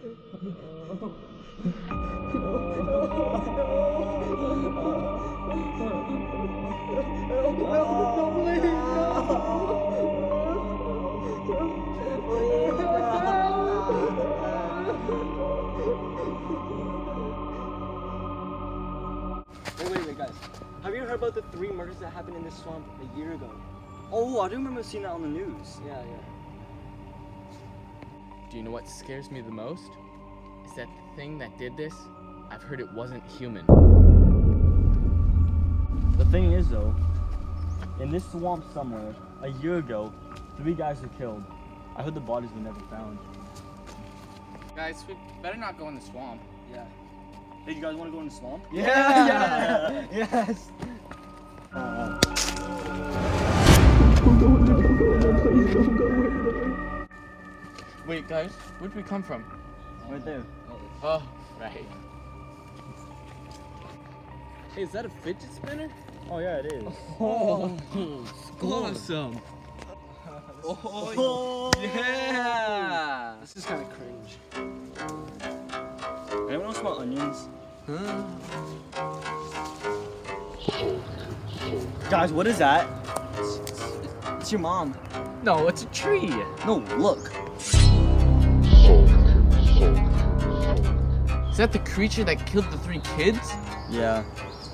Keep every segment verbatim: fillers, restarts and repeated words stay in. Wait, wait, wait, guys. Have you heard about the three murders that happened in this swamp a year ago? Oh, I do remember seeing that on the news. Yeah, yeah. Do you know what scares me the most? Is that the thing that did this, I've heard it wasn't human. The thing is though, in this swamp somewhere, a year ago, three guys were killed. I heard the bodies were never found. Guys, we better not go in the swamp. Yeah. Hey, you guys want to go in the swamp? Yeah! Yeah. Yes! Uh, Wait guys, where'd we come from? Right there. Oh, right. Hey, is that a fidget spinner? Oh yeah, it is. Oh, awesome. Oh yeah! This is kind of cringe. Anyone else want onions? Huh? Guys, what is that? It's, it's, it's your mom. No, it's a tree. No, look. Is that the creature that killed the three kids? Yeah,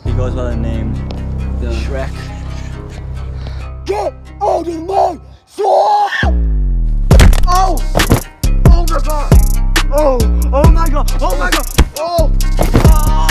he goes by the name the Shrek. Get out of my soul! Oh! Oh my god! Oh! Oh my god! Oh my god! Oh! Ah! Oh!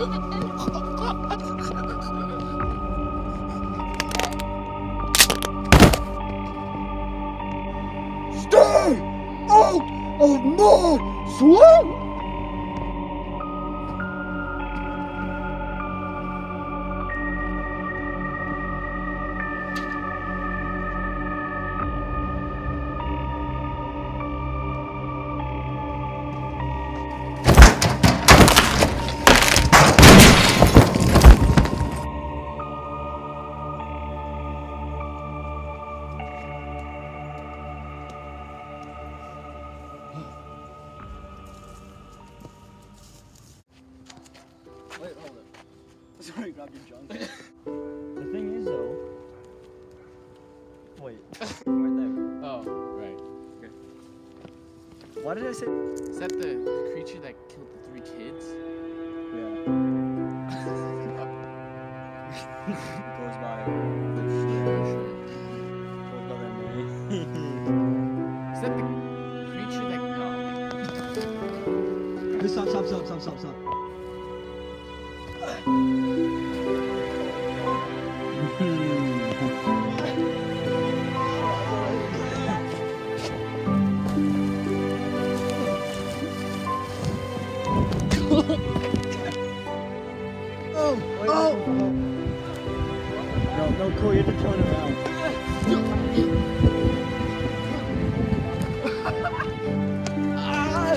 Stay out of my swamp! Wait, hold up. Sorry, grab your junk. The thing is, though. Wait. Right there. Oh, right. Okay. Why did I say? Is that the, the creature that killed the three kids? Yeah. Goes by. Goes by that name. Is that the creature that? No. Stop! Stop! Stop! Stop! Stop! Stop! Oh! Oh! No, no, Cole, you have to turn around. Ah!